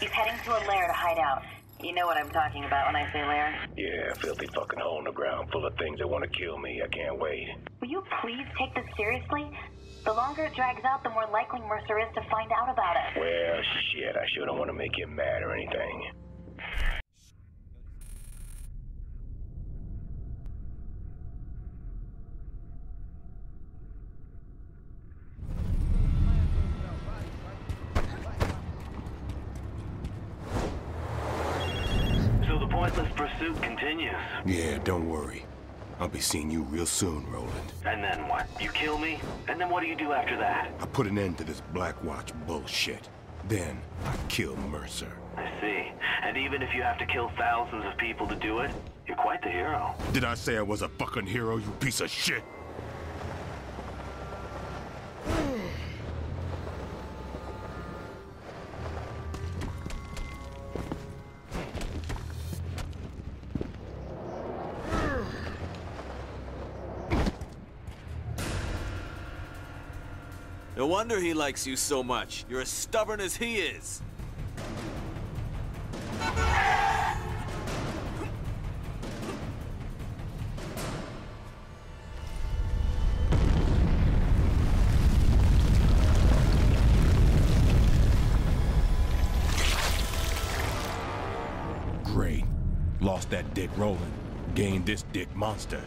He's heading to a lair to hide out. You know what I'm talking about when I say lair. Yeah, filthy fucking hole in the ground full of things that want to kill me. I can't wait. Will you please take this seriously? The longer it drags out, the more likely Mercer is to find out about it. Well, shit, I sure don't want to make him mad or anything. So the pointless pursuit continues. Yeah, don't worry. I'll be seeing you real soon, Roland. And then what? You kill me? And then what do you do after that? I put an end to this Blackwatch bullshit. Then I kill Mercer. I see. And even if you have to kill thousands of people to do it, you're quite the hero. Did I say I was a fucking hero, you piece of shit? No wonder he likes you so much. You're as stubborn as he is. Great. Lost that dick Roland. Gained this dick monster.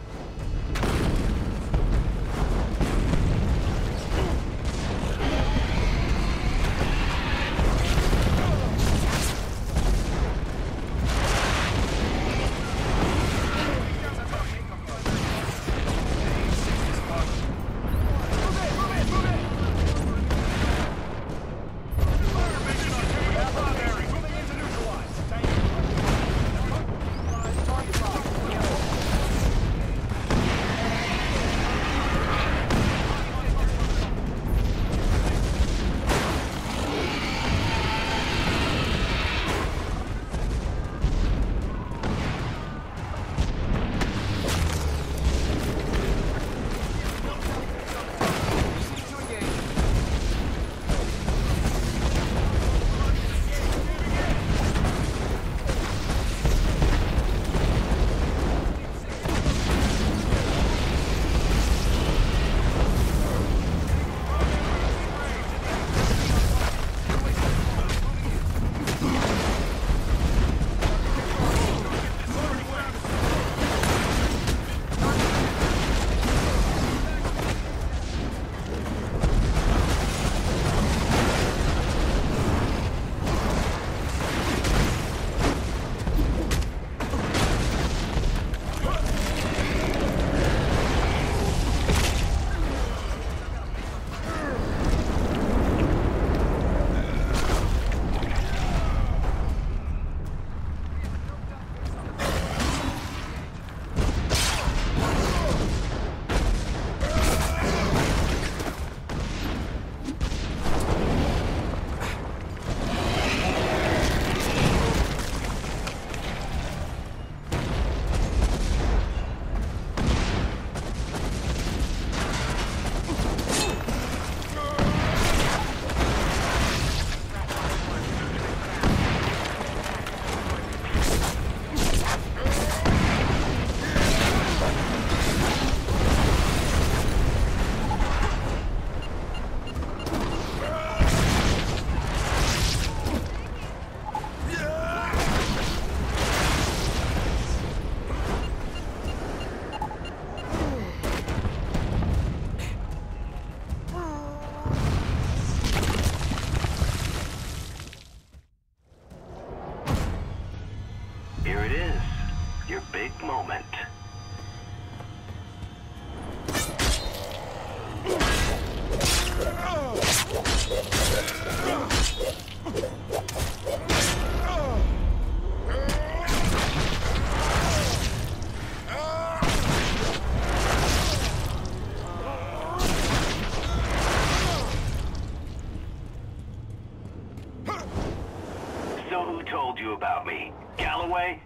So who told you about me? Galloway?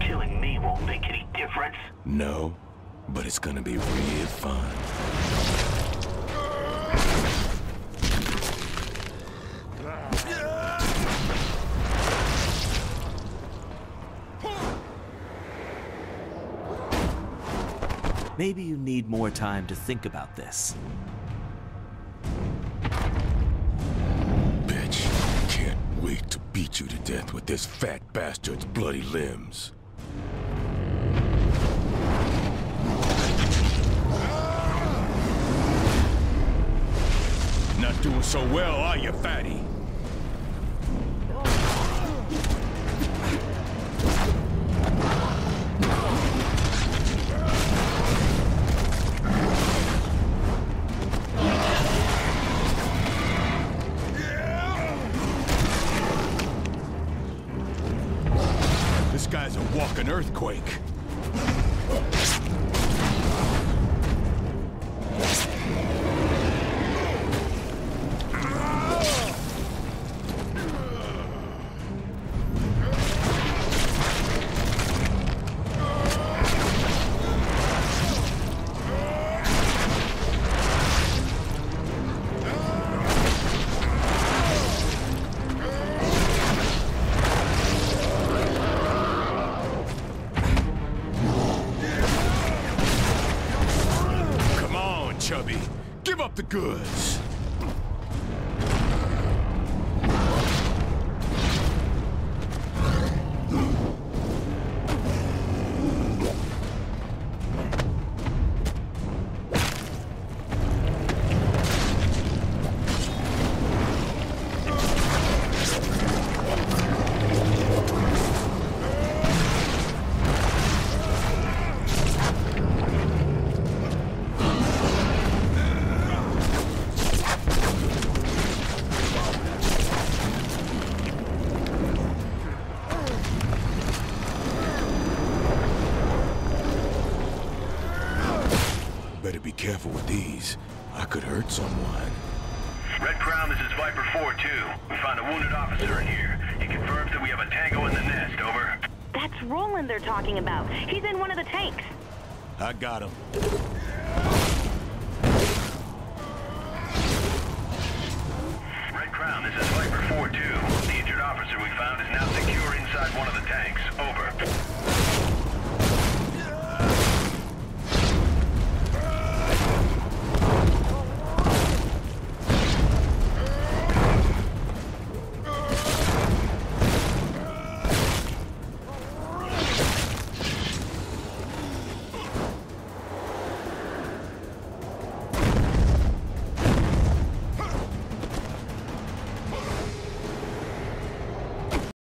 Killing me won't make any difference. No, but it's gonna be real fun. Maybe you need more time to think about this. Bitch, can't wait to beat you to death with this fat bastard's bloody limbs. Not doing so well, are you, fatty? This guy's a walking earthquake. Chubby, give up the goods. Better be careful with these. I could hurt someone. Red Crown, this is Viper 4-2. We found a wounded officer in here. He confirms that we have a tango in the nest, over. That's Roland they're talking about. He's in one of the tanks. I got him. Red Crown, this is Viper 4-2. The injured officer we found is now secure inside one of the tanks.